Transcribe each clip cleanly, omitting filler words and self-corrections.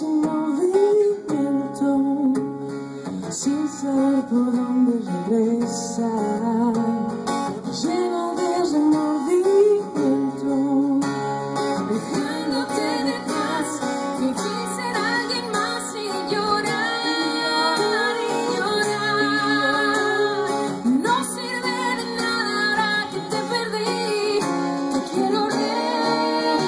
sin morir el todo, sin saber por dónde regresar, lleno de remordimiento, dejándote de paz, fingir ser alguien más y llorar y llorar. No sirve de nada ahora que te perdí, te quiero recuperar.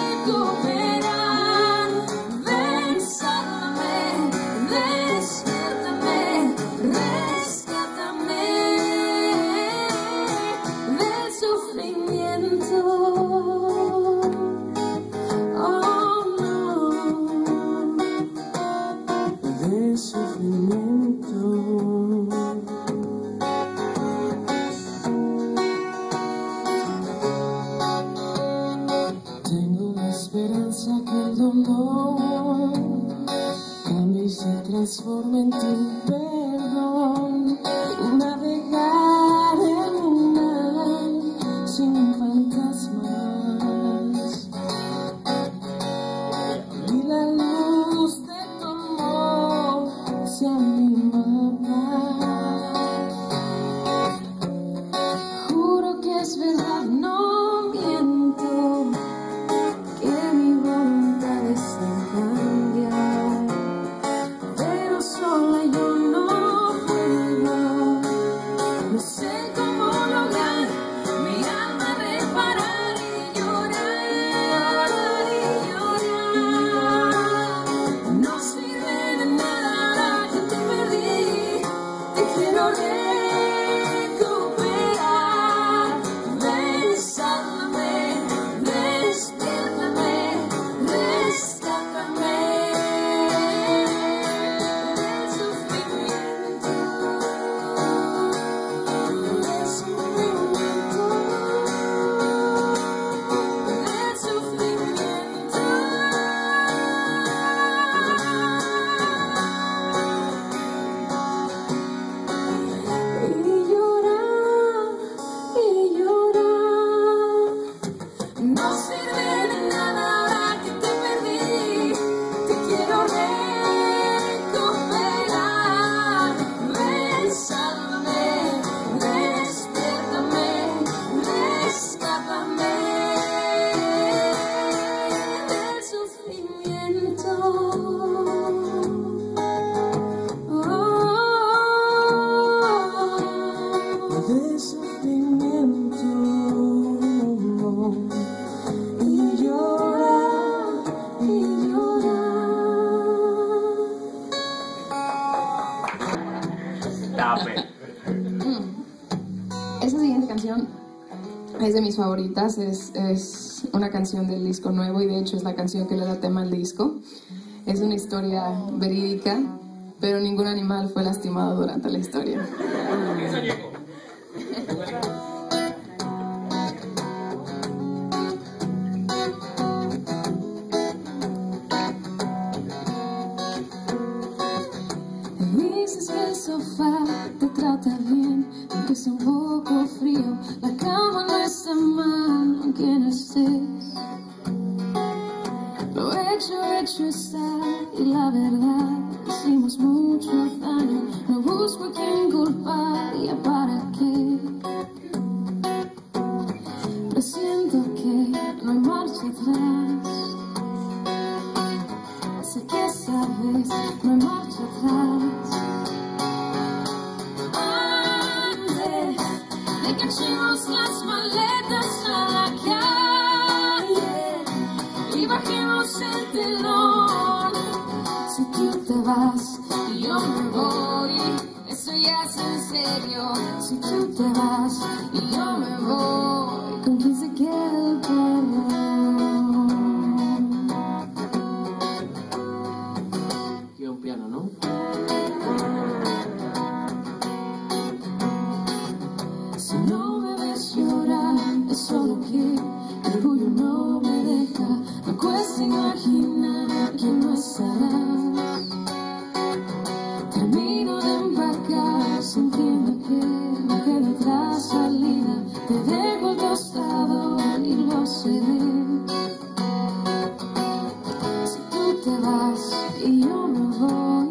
Tengo la esperanza que el dolor cambie y se transforme en tu perdón, y navegar en un mar sin fantasmas. A mí la luz de tu amor se animaba. Juro que es verdad, no miento, que mi voluntad está en cambiar, pero sola yo no puedo. No sé cómo lograr mi alma reparar y llorar y llorar. No sirve de nada que te perdí, te quiero recuperar. Besame, despiértame, rescátame del sufrimiento, del sufrimiento, del sufrimiento. Y llorar, no sirve de nada. Esa siguiente canción es de mis favoritas, es una canción del disco nuevo y de hecho es la canción que le da tema al disco. Es una historia verídica, pero ningún animal fue lastimado durante la historia. El sofá te trata bien, aunque sea un poco frío. La cama no está mal, aunque no estés. Lo hecho está, y la verdad, hicimos mucho daño. No busco a quien culpar, ¿ya para qué? Presiento que no hay marcha atrás. Sé que sabes, no hay marcha atrás. Echemos las maletas a la calle y bajemos el telón. Si tú te vas y yo me voy, eso ya es en serio. Si tú te vas y yo me voy, ¿con quién se queda el perro? Tiene un piano, ¿no? Solo que el orgullo no me deja, me cuesta imaginar que no estarás. Termino de empacar, sintiendo que no queda otra salida. Te dejo al costado y lo cedé. y yo me voy.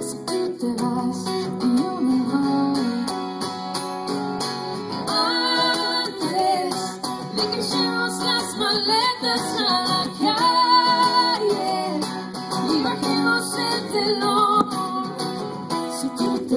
Si tú te vas y yo me voy. Antes de que echemos las maletas a la calle y bajemos el telón. Si tú te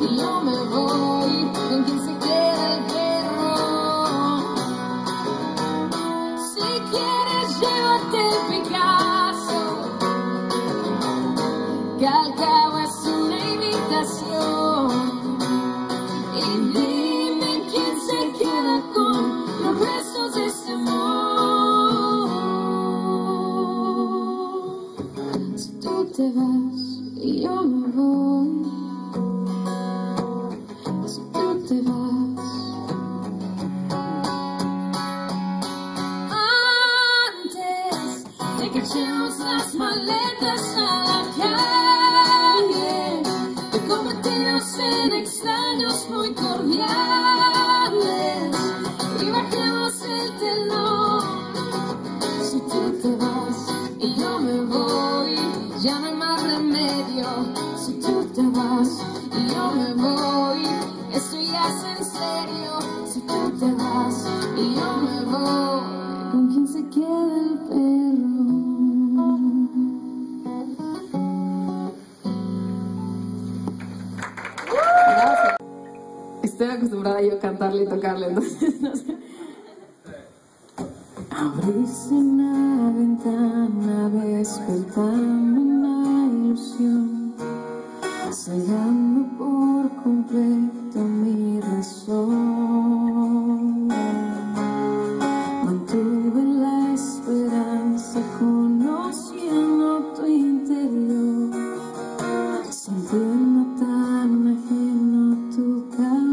y yo me voy, ¿con quién se queda el perro? Si quieres llévate el Picasso, que al cabo es una imitación. Y dime quién se queda con los restos de este amor. Si tú te vas y yo me voy. Echemos las maletas a la calle y convertirnos en extraños muy cordiales y bajemos el telón. Si tú te vas y yo me voy, ya no hay más remedio. Si tú te vas y yo me voy, esto ya es en serio. Si tú te vas y yo me voy, ¿con quién se queda el perro? Estoy acostumbrada yo a cantarle y tocarle, entonces no sé. Abrirse una ventana, despertarme una ilusión, cegando por completo mi razón. Mantuve la esperanza conociendo tu interior, sintiendo tan ajeno tu calor.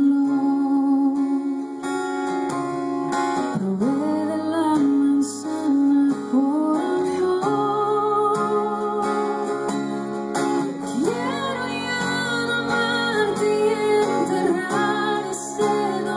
Quiero ya no amarte y enterrar este dolor.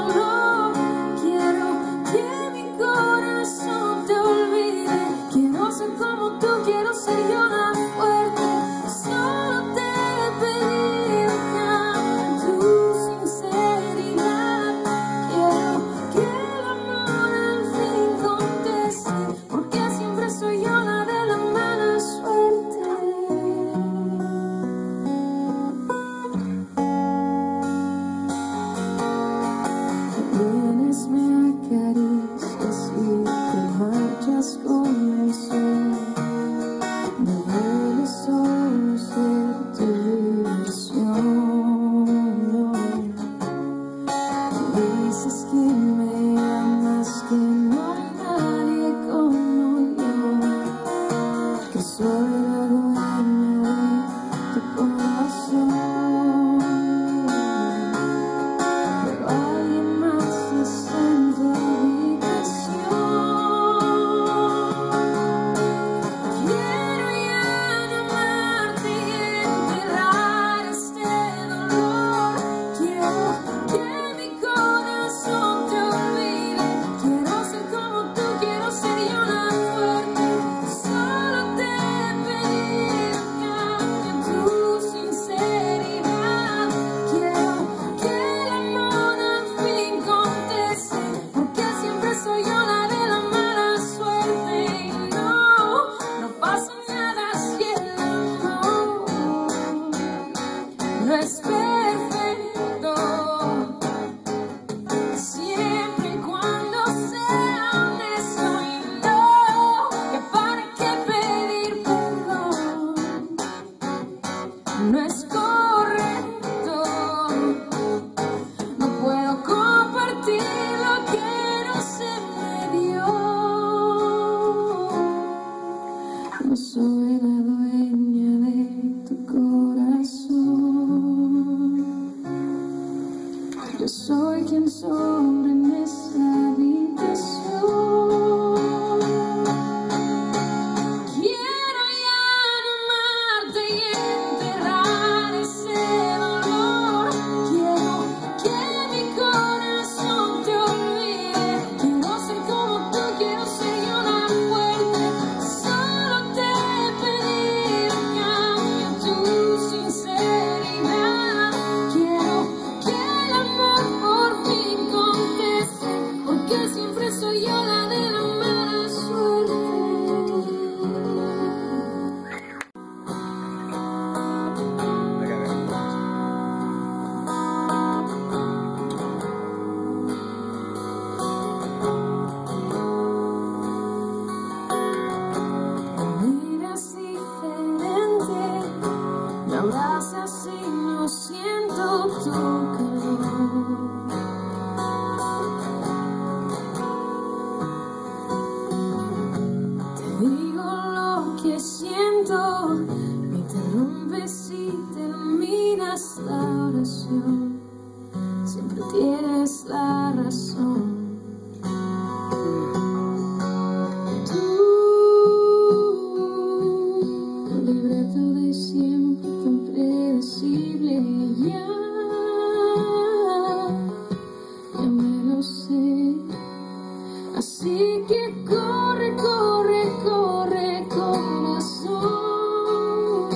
Así que corre, corre, corre, corazón.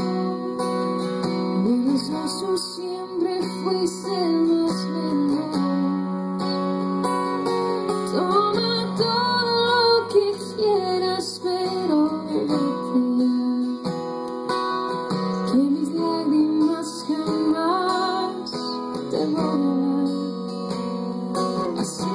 Perezoso siempre fuiste el más veloz. Toma todo lo que quieras, pero vete ya, que mis lágrimas jamás te borrarán. Así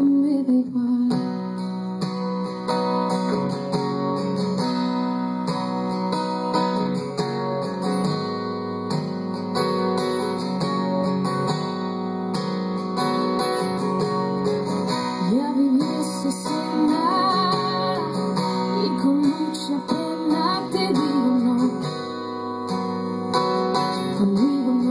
me da igual. Ya viví esa escena y con mucha pena te digo no, conmigo no.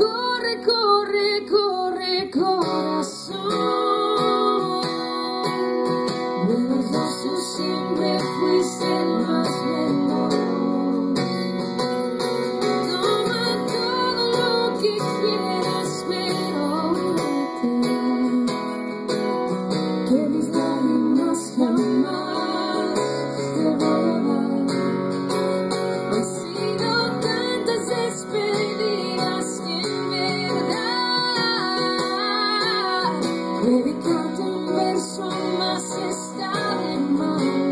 corre, corre, corre, corazón. De los dos tú siempre fuiste el más veloz. Toma todo lo que quieras, pero vete ya, que mis lágrimas jamás te borrarán. Han sido tantas despedidas que en verdad dedicarte un verso más está de más.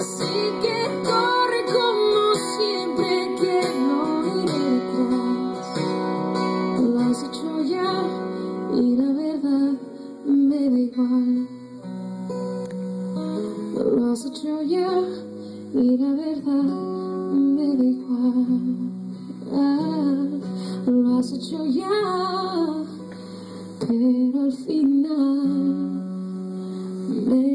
Así que corre como siempre, que no iré atrás. Lo has hecho ya y la verdad me da igual. Lo has hecho ya y la verdad me da igual. Lo has hecho ya, pero al final me da igual.